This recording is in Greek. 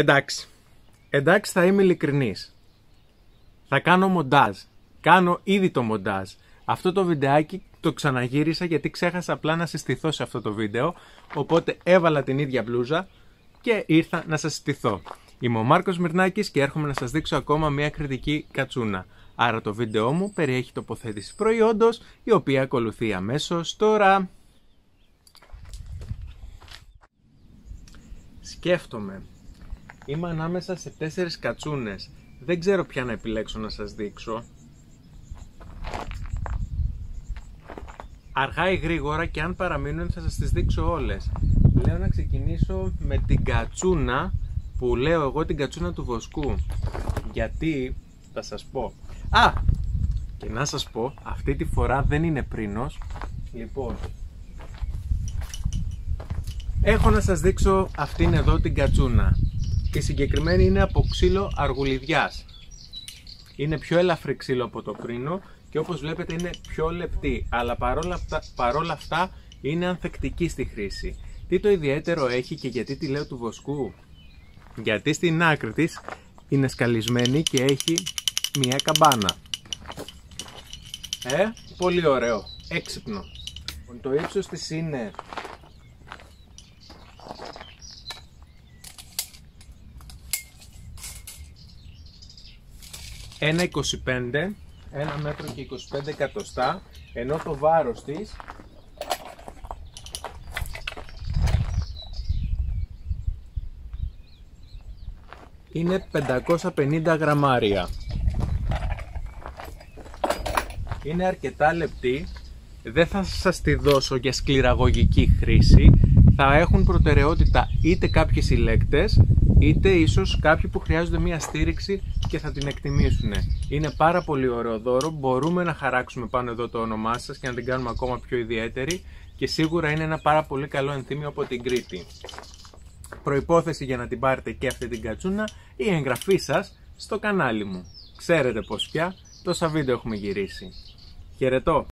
Εντάξει. Εντάξει, θα είμαι ειλικρινής. Θα κάνω μοντάζ. Κάνω ήδη το μοντάζ. Αυτό το βιντεάκι το ξαναγύρισα γιατί ξέχασα απλά να συστηθώ σε αυτό το βίντεο. Οπότε έβαλα την ίδια μπλούζα και ήρθα να σας συστηθώ. Είμαι ο Μάρκος Μυρνάκης και έρχομαι να σας δείξω ακόμα μια κριτική κατσούνα. Άρα το βίντεο μου περιέχει τοποθέτηση προϊόντος, η οποία ακολουθεί αμέσως τώρα. Σκέφτομαι. Είμαι ανάμεσα σε 4 κατσούνες. Δεν ξέρω ποια να επιλέξω να σας δείξω. Αργά ή γρήγορα, και αν παραμείνουν θα σας τις δείξω όλες. Λέω να ξεκινήσω με την κατσούνα που λέω εγώ, την κατσούνα του βοσκού. Γιατί θα σας πω. Α! Και να σας πω, αυτή τη φορά δεν είναι πρίνος. Λοιπόν, έχω να σας δείξω αυτήν εδώ την κατσούνα. Η συγκεκριμένη είναι από ξύλο αργουλιδιάς. Είναι πιο ελαφρύ ξύλο από το πρίνο και όπως βλέπετε είναι πιο λεπτή, αλλά παρόλα αυτά είναι ανθεκτική στη χρήση. Τι το ιδιαίτερο έχει και γιατί τη λέω του βοσκού? Γιατί στην άκρη της είναι σκαλισμένη και έχει μία καμπάνα. Πολύ ωραίο, έξυπνο. Το ύψος της είναι 1,25, 1,25 μέτρα, ενώ το βάρος της είναι 550 γραμμάρια. Είναι αρκετά λεπτή, δεν θα σας τη δώσω για σκληραγωγική χρήση. Θα έχουν προτεραιότητα είτε κάποιοι συλλέκτες, είτε ίσως κάποιοι που χρειάζονται μία στήριξη και θα την εκτιμήσουν. Είναι πάρα πολύ ωραίο δώρο, μπορούμε να χαράξουμε πάνω εδώ το όνομά σας και να την κάνουμε ακόμα πιο ιδιαίτερη και σίγουρα είναι ένα πάρα πολύ καλό ενθύμιο από την Κρήτη. Προϋπόθεση για να την πάρετε και αυτή την κατσούνα, η εγγραφή σας στο κανάλι μου. Ξέρετε πως πια τόσα βίντεο έχουμε γυρίσει. Χαιρετώ!